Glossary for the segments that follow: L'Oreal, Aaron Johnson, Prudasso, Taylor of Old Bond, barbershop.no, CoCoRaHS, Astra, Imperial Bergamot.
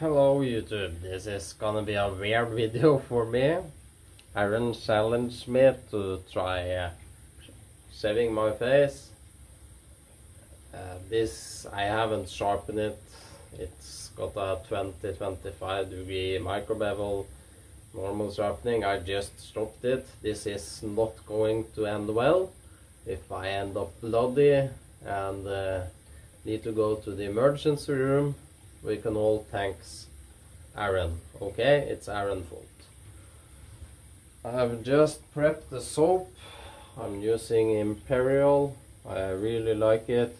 Hello YouTube, this is gonna be a weird video for me. Aaron challenged me to try shaving my face. This, I haven't sharpened it. It's got a 20-25 degree micro bevel, normal sharpening. I just stopped it. This is not going to end well. If I end up bloody and need to go to the emergency room, we can all thank Aaron. Okay, it's Aaron's fault. I have just prepped the soap. I'm using Imperial. I really like it.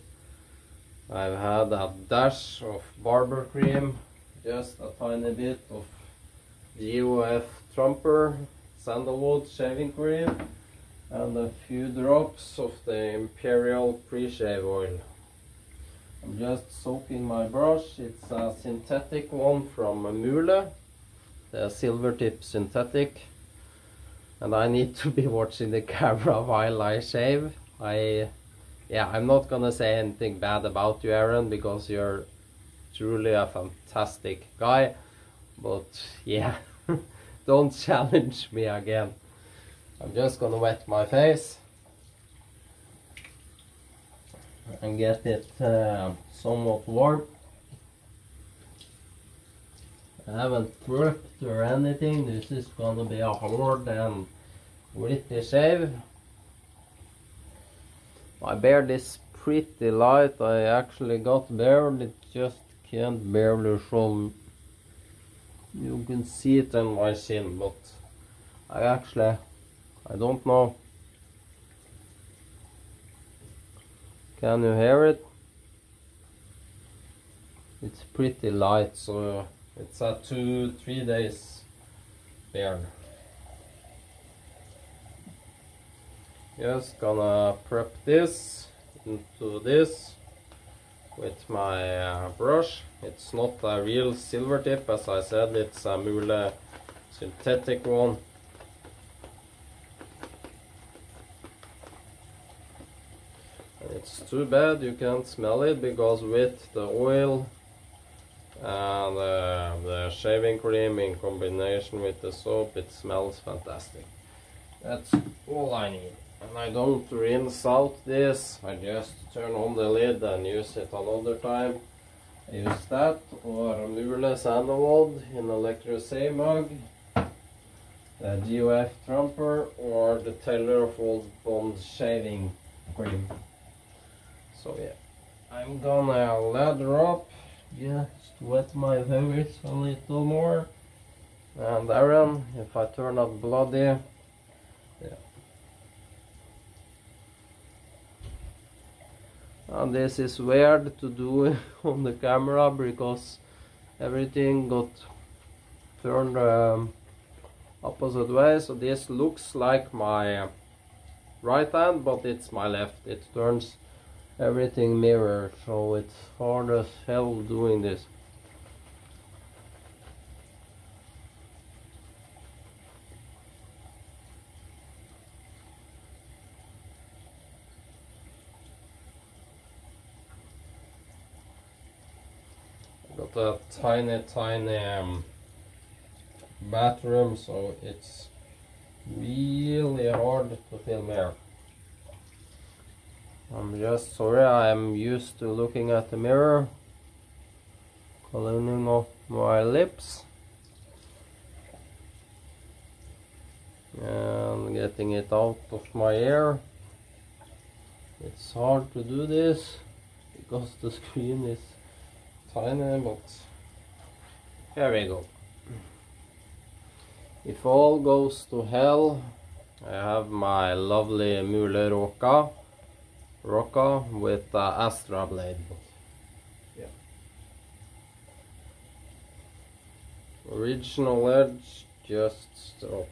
I've had a dash of barber cream, just a tiny bit of D.R. Trumper sandalwood shaving cream, and a few drops of the Imperial pre-shave oil. I'm just soaking my brush. It's a synthetic one from Mühle, the silver tip synthetic, and I need to be watching the camera while I shave. I'm not gonna say anything bad about you, Aaron, because you're truly a fantastic guy, but yeah, don't challenge me again. I'm just gonna wet my face and get it somewhat warm. I haven't prepped or anything. This is gonna be a hard and gritty shave. My beard is pretty light. I actually got beard, it just can't barely show. You can see it on my chin, but I don't know. Can you hear it? It's pretty light, so it's a 2-3 days beard. Just gonna prep this into this with my brush. It's not a real silver tip, as I said, it's a Mühle synthetic one. It's too bad you can't smell it, because with the oil and the shaving cream in combination with the soap, it smells fantastic. That's all I need. And I don't rinse out this, I just turn on the lid and use it another time. I use that or Mühle sandalwood in electricity mug, the D.R. Trumper or the Taylor of Old Bond shaving cream. So yeah, I'm gonna lather up, just wet my fingers a little more. And Aaron, if I turn out bloody, And this is weird to do on the camera, because everything got turned opposite way. So this looks like my right hand, but it's my left. It turns everything mirror, so it's hard as hell doing this. I got a tiny bathroom, so it's really hard to film here. I'm just sorry, I'm used to looking at the mirror, cleaning off my lips and getting it out of my hair. It's hard to do this because the screen is tiny, but here we go. If all goes to hell, I have my lovely Mühle Rocca with Astra blade. Yeah. Original edge just dropped.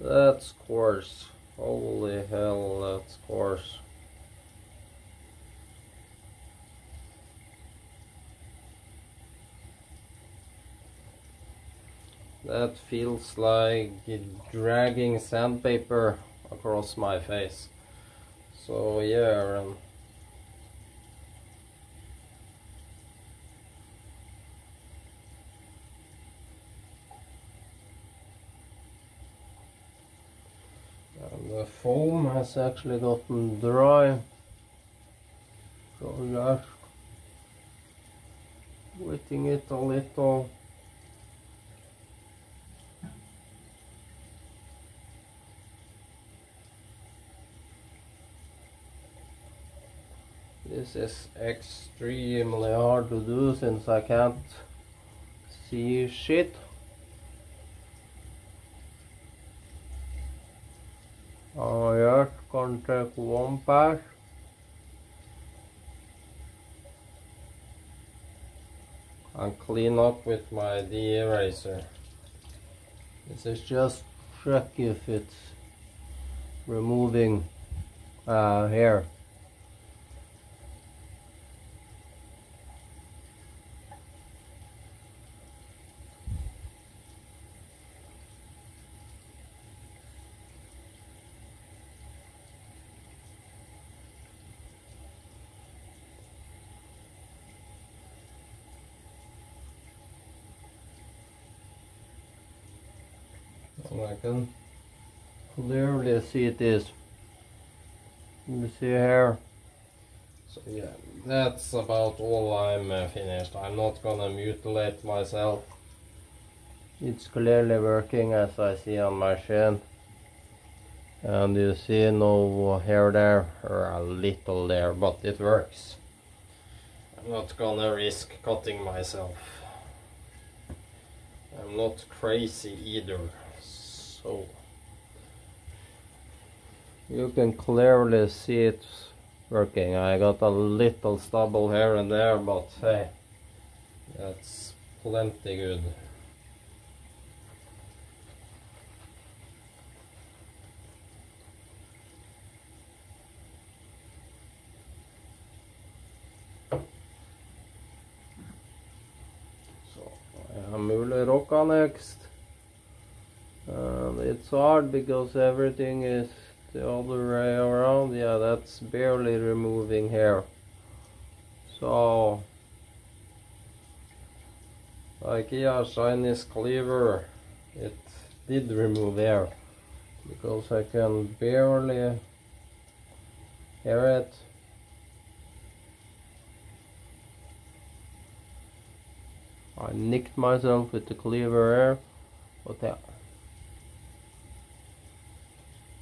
That's coarse. Holy hell, that's coarse. That feels like dragging sandpaper across my face. So yeah, and the foam has actually gotten dry. So we are wetting it a little. This is extremely hard to do since I can't see shit. Oh yeah, contract one pass. And clean up with my de-eraser. This is just tricky if it's removing hair. And I can clearly see this. You see here. So yeah, that's about all I'm finished. I'm not gonna mutilate myself. It's clearly working as I see on my chin. And you see no hair there, or a little there, but it works. I'm not gonna risk cutting myself. I'm not crazy either. So you can clearly see it working. I got a little stubble here and there, but hey, that's plenty good. So I have Mühle Rocca next. It's hard because everything is the other way around. Yeah, that's barely removing hair. So IKEA Chinese cleaver, it did remove hair because I can barely hear it. I nicked myself with the cleaver here, but yeah.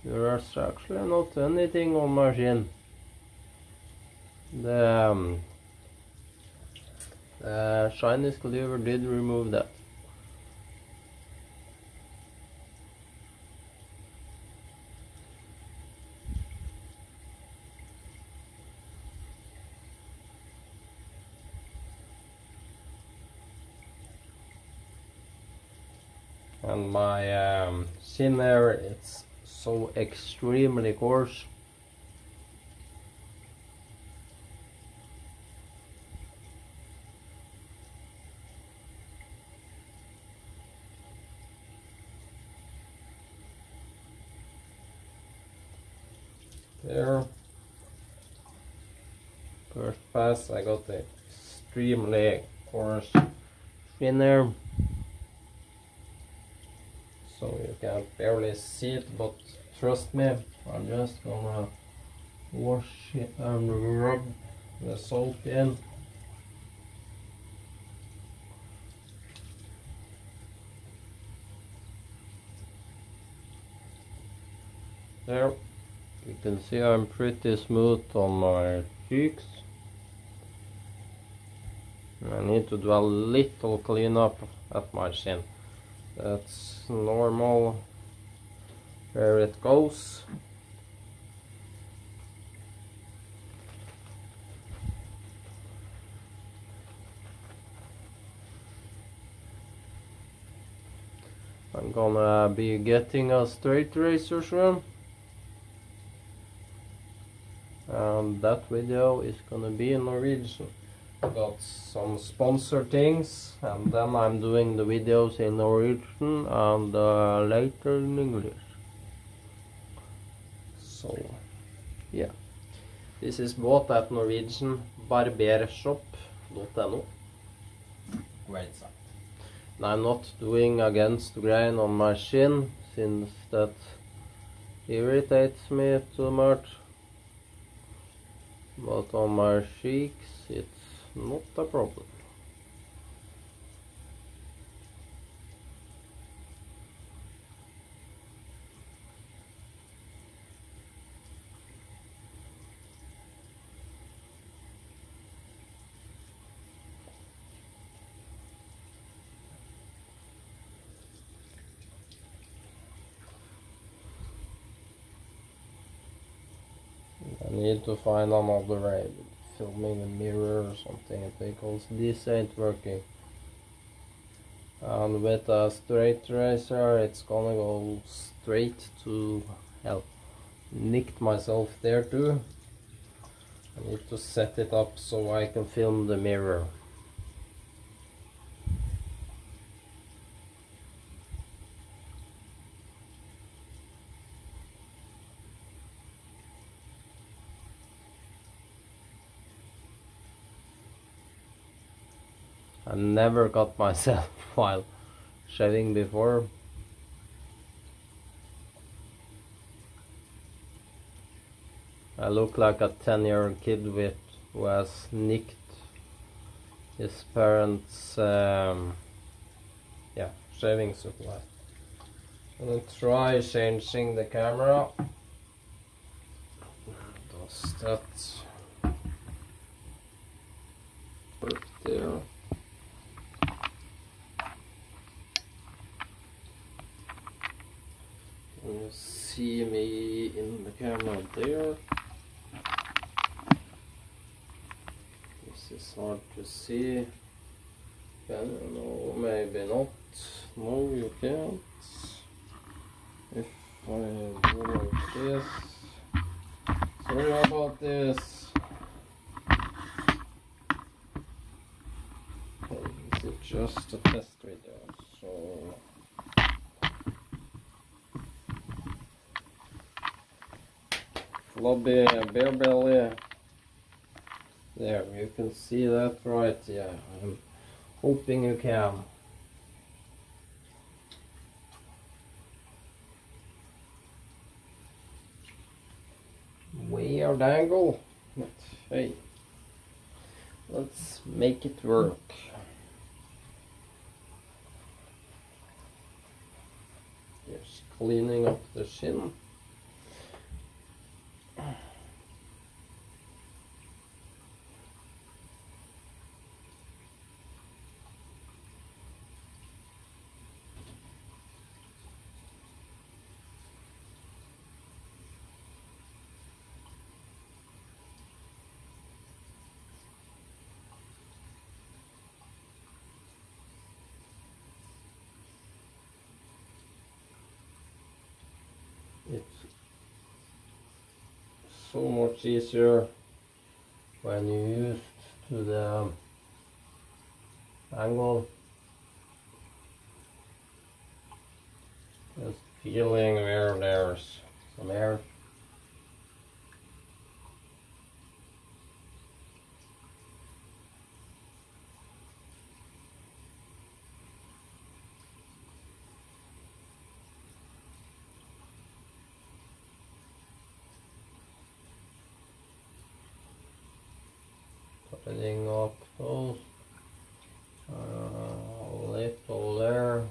There's actually not anything on my chin. The Chinese cleaver did remove that. And my chin there, it's so extremely coarse. There. First pass, I got the extremely coarse thinner. So you can barely see it, but trust me, I'm just gonna wash it and rub the salt in. There, you can see I'm pretty smooth on my cheeks. I need to do a little cleanup at my chin. That's normal where it goes. I'm gonna be getting a straight razor soon, and that video is gonna be in Norwegian. Got some sponsor things, and then I'm doing the videos in Norwegian and later in English. So yeah. This is bought at Norwegian barbershop.no. Great site. And I'm not doing against grain on my shin, since that irritates me too much. But on my cheeks it's not a problem. I need to find another way, filming the mirror or something, because this ain't working. And with a straight razor it's gonna go straight to hell. Nicked myself there too. I need to set it up so I can film the mirror. I never cut myself while shaving before. I look like a 10-year-old kid who has nicked his parents' shaving supply. I'm gonna try changing the camera. Does that work there? You see me in the camera there. This is hard to see. I don't know, maybe not. No, you can't. If I do like this. Sorry about this. This is just a test video, so. Lobby bare belly. There, you can see that right, yeah. I'm hoping you can. Weird angle, but hey, let's make it work. Just cleaning up the shin. So much easier when you're used to the angle. Just feeling where there's some air. Setting up those a little there.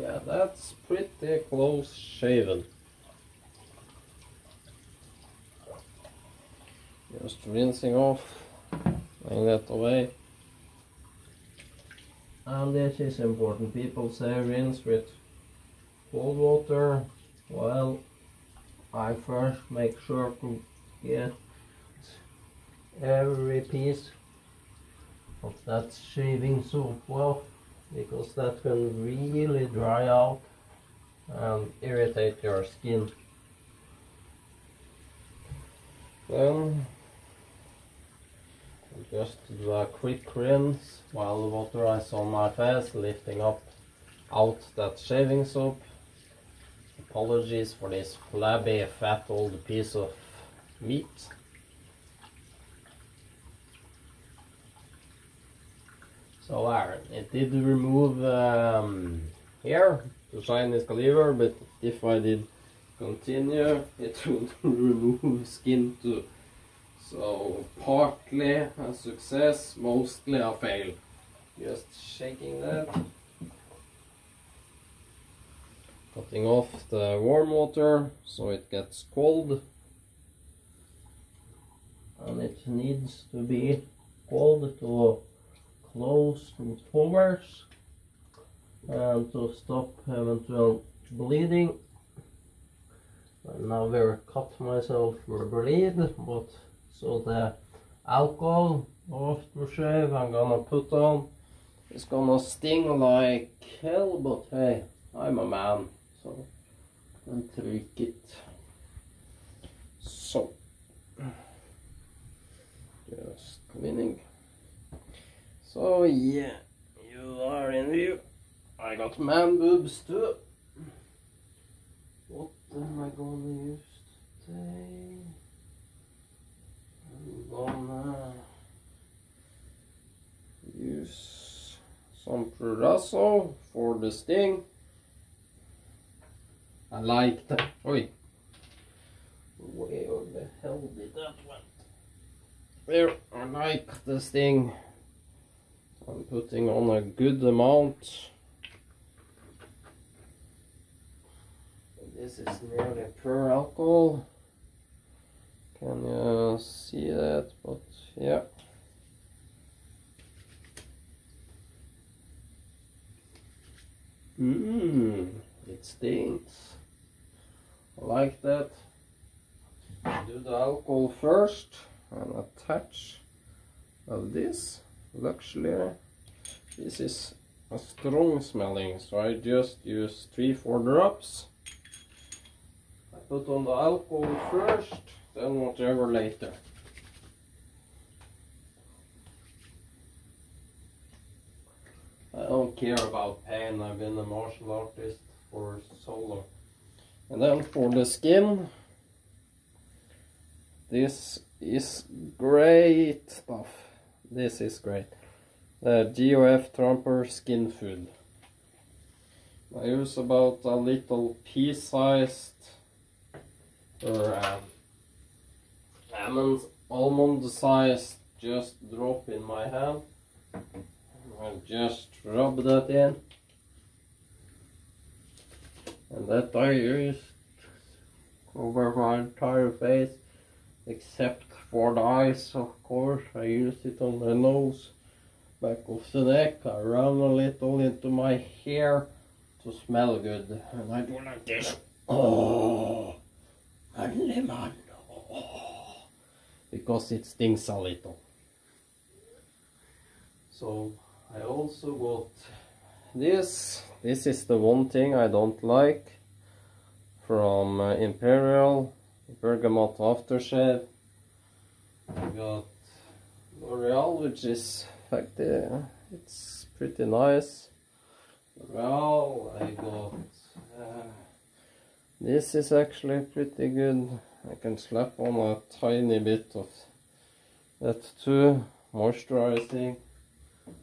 Yeah, that's pretty close shaven. Just rinsing off, laying that away. And this is important. People say rinse with cold water. Well, I first make sure to get every piece of that shaving soap well, because that can really dry out and irritate your skin. Then just do a quick rinse while the water is on my face, lifting up out that shaving soap. Apologies for this flabby fat old piece of meat. So Aaron, it did remove here to shine this caliber, but if I did continue, it would remove skin too. So partly a success, mostly a fail. Just shaking that. Cutting off the warm water so it gets cold. And it needs to be cold to close the pores and to stop eventual bleeding. And now I cut myself for bleed, but so the alcohol aftershave I'm gonna put on is gonna sting like hell, but hey, I'm a man, so I'll take it. So just cleaning. So yeah, you are in view. I got man boobs too. What am I gonna use today? I'm gonna use some Prudasso for the sting. I like that. Oi! Where the hell did that one? There, I like this thing. I'm putting on a good amount. This is nearly pure alcohol. Can you see that? But yeah. It stinks. I like that. Do the alcohol first and attach of this. Luckily, this is a strong smelling, so I just use 3-4 drops. I put on the alcohol first, then whatever later. I don't care about pain, I've been a martial artist for so long. And then for the skin, this is great stuff. This is great. The D.R. Trumper Skin Food. I use about a little pea-sized or almond-sized just drop in my hand. I'll just rub that in. And that I use over my entire face, except for the eyes, of course. I use it on the nose, back of the neck. I run a little into my hair to smell good. And I do like this. Oh, a lemon. Oh, because it stings a little. So I also got this. This is the one thing I don't like from Imperial Bergamot aftershave. I got L'Oreal, which is in fact it's pretty nice. L'Oreal. I got this is actually pretty good. I can slap on a tiny bit of that too, moisturizing.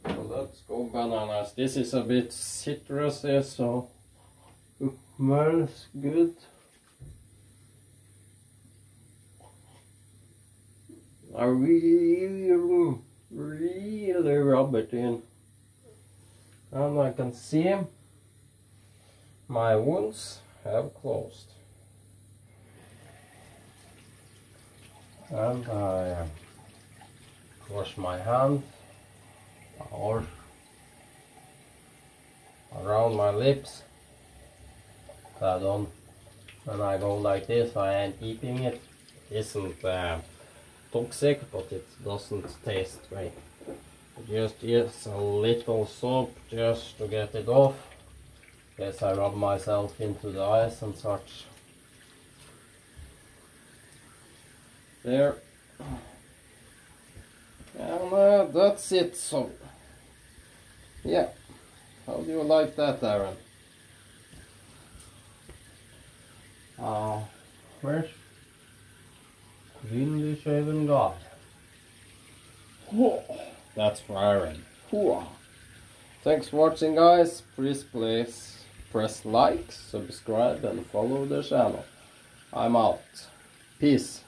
So let's go bananas. This is a bit citrusy, so it smells good. I really rub it in. And I can see my wounds have closed. And I wash my hand or around my lips. I don't, when I go like this, I ain't eating it. It isn't toxic, but it doesn't taste great. Just use a little soap just to get it off. Guess I rub myself into the eyes and such. There. And that's it. So yeah, how do you like that, Aaron? Fresh, cleanly shaven guy. That's for Aaron. Thanks for watching, guys. Please press like, subscribe and follow the channel. I'm out. Peace.